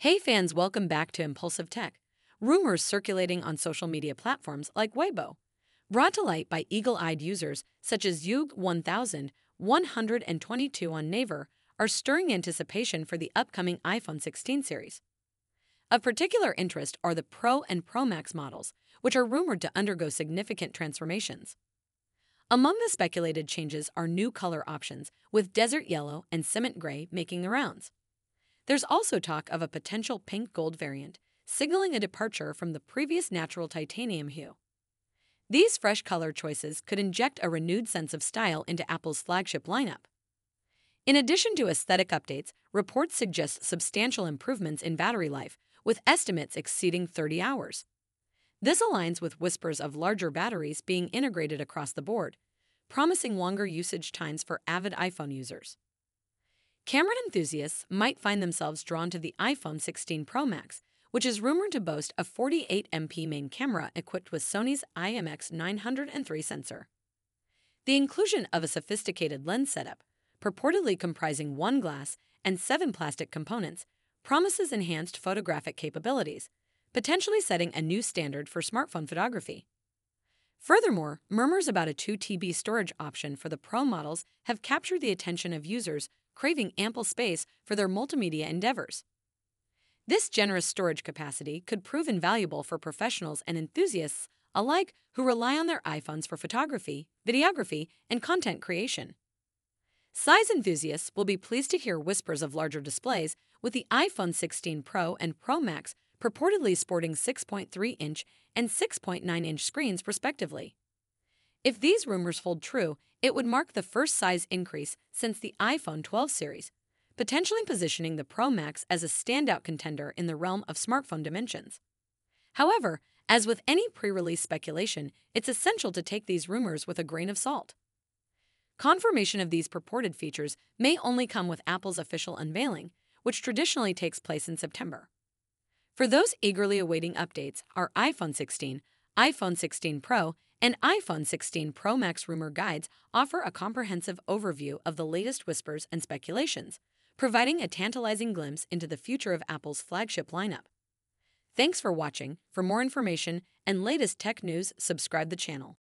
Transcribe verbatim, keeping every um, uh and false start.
Hey fans, welcome back to Impulsive Tech. Rumors circulating on social media platforms like Weibo, brought to light by eagle-eyed users such as Yug one thousand one hundred one two two on Naver, are stirring anticipation for the upcoming iPhone sixteen series. Of particular interest are the Pro and Pro Max models, which are rumored to undergo significant transformations. Among the speculated changes are new color options, with Desert Yellow and Cement Gray making the rounds. There's also talk of a potential pink-gold variant, signaling a departure from the previous natural titanium hue. These fresh color choices could inject a renewed sense of style into Apple's flagship lineup. In addition to aesthetic updates, reports suggest substantial improvements in battery life, with estimates exceeding thirty hours. This aligns with whispers of larger batteries being integrated across the board, promising longer usage times for avid iPhone users. Camera enthusiasts might find themselves drawn to the iPhone sixteen Pro Max, which is rumored to boast a forty-eight megapixel main camera equipped with Sony's I M X nine oh three sensor. The inclusion of a sophisticated lens setup, purportedly comprising one glass and seven plastic components, promises enhanced photographic capabilities, potentially setting a new standard for smartphone photography. Furthermore, murmurs about a two terabyte storage option for the Pro models have captured the attention of users craving ample space for their multimedia endeavors. This generous storage capacity could prove invaluable for professionals and enthusiasts alike who rely on their iPhones for photography, videography, and content creation. Size enthusiasts will be pleased to hear whispers of larger displays, with the iPhone sixteen Pro and Pro Max purportedly sporting six point three inch and six point nine inch screens respectively. If these rumors hold true, it would mark the first size increase since the iPhone twelve series, potentially positioning the Pro Max as a standout contender in the realm of smartphone dimensions. However, as with any pre-release speculation, it's essential to take these rumors with a grain of salt. Confirmation of these purported features may only come with Apple's official unveiling, which traditionally takes place in September. For those eagerly awaiting updates, our iPhone sixteen, iPhone sixteen Pro, and iPhone sixteen Pro Max rumor guides offer a comprehensive overview of the latest whispers and speculations, providing a tantalizing glimpse into the future of Apple's flagship lineup. Thanks for watching. For more information and latest tech news, subscribe the channel.